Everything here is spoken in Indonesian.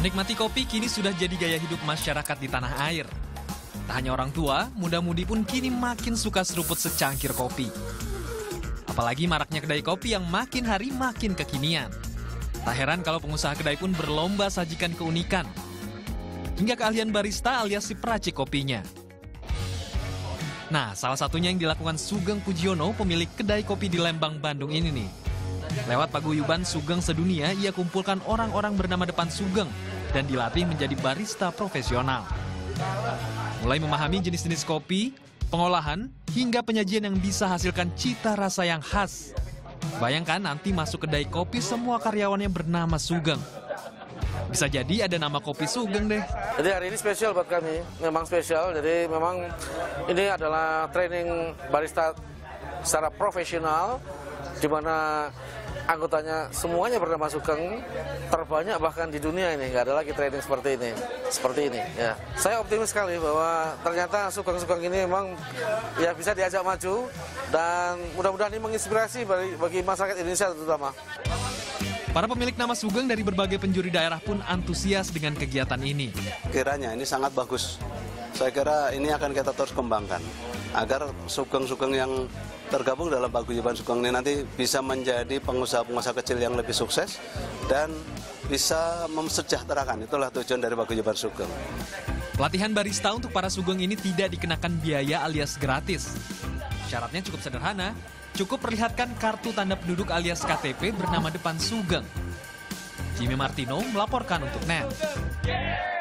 Menikmati kopi kini sudah jadi gaya hidup masyarakat di tanah air. Tak hanya orang tua, muda-mudi pun kini makin suka seruput secangkir kopi. Apalagi maraknya kedai kopi yang makin hari makin kekinian. Tak heran kalau pengusaha kedai pun berlomba sajikan keunikan. Hingga keahlian barista alias si peracik kopinya. Nah, salah satunya yang dilakukan Sugeng Pujiono, pemilik kedai kopi di Lembang, Bandung ini nih. Lewat paguyuban Sugeng Sedunia, ia kumpulkan orang-orang bernama depan Sugeng dan dilatih menjadi barista profesional. Mulai memahami jenis-jenis kopi, pengolahan, hingga penyajian yang bisa hasilkan cita rasa yang khas. Bayangkan nanti masuk kedai kopi semua karyawannya bernama Sugeng. Bisa jadi ada nama kopi Sugeng deh. Jadi hari ini spesial buat kami, memang spesial. Jadi memang ini adalah training barista secara profesional, di mana anggotanya semuanya bernama Sugeng, terbanyak bahkan di dunia ini. Nggak ada lagi training seperti ini. Ya, saya optimis sekali bahwa ternyata Sugeng-Sugeng ini memang ya bisa diajak maju dan mudah-mudahan ini menginspirasi bagi masyarakat Indonesia terutama. Para pemilik nama Sugeng dari berbagai penjuri daerah pun antusias dengan kegiatan ini. Kiranya ini sangat bagus. Saya kira ini akan kita terus kembangkan. Agar Sugeng-Sugeng yang tergabung dalam Paguyuban Sugeng ini nanti bisa menjadi pengusaha-pengusaha kecil yang lebih sukses. Dan bisa memesejahterakan, itulah tujuan dari Paguyuban Sugeng. Pelatihan barista untuk para Sugeng ini tidak dikenakan biaya alias gratis. Syaratnya cukup sederhana. Cukup perlihatkan kartu tanda penduduk alias KTP bernama depan Sugeng. Jimmy Martino melaporkan untuk NET.